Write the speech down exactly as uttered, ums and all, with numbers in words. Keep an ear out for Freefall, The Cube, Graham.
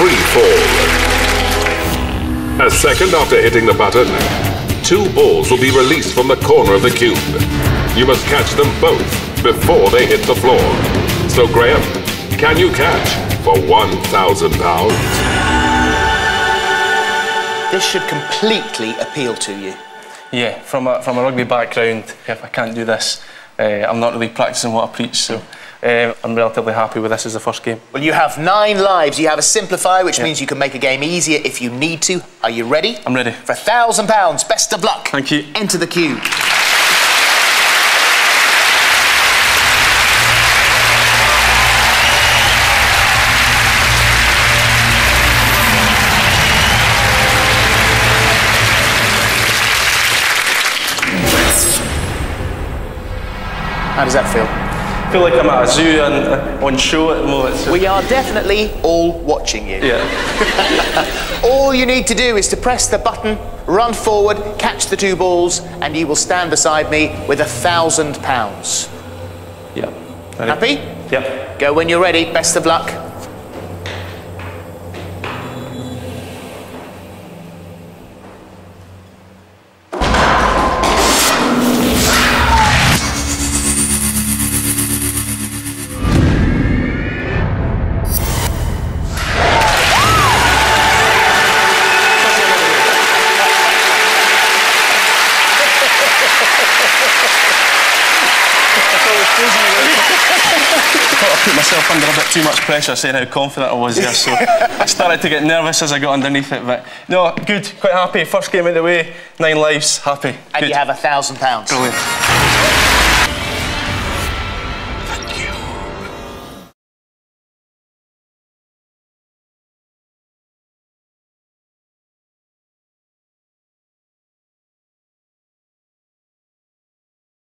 Freefall. A second after hitting the button, two balls will be released from the corner of the cube. You must catch them both before they hit the floor. So Graham, can you catch for one thousand pounds? This should completely appeal to you. Yeah, from a, from a rugby background, if I can't do this, uh, I'm not really practising what I preach, so uh, I'm relatively happy with this as the first game. Well, you have nine lives. You have a simplifier, which yeah. means you can make a game easier if you need to. Are you ready? I'm ready. For one thousand pounds, best of luck. Thank you. Enter the cube. How does that feel? I feel like I'm at a zoo and uh, on show at the moment. We are definitely all watching you. Yeah. All you need to do is to press the button, run forward, catch the two balls, and you will stand beside me with a thousand pounds. Yeah. Happy? Yeah. Go when you're ready. Best of luck. I put myself under a bit too much pressure saying how confident I was there, so I started to get nervous as I got underneath it, but no, good, quite happy. First game out of the way, nine lives, happy. And good. You have a thousand pounds. Brilliant.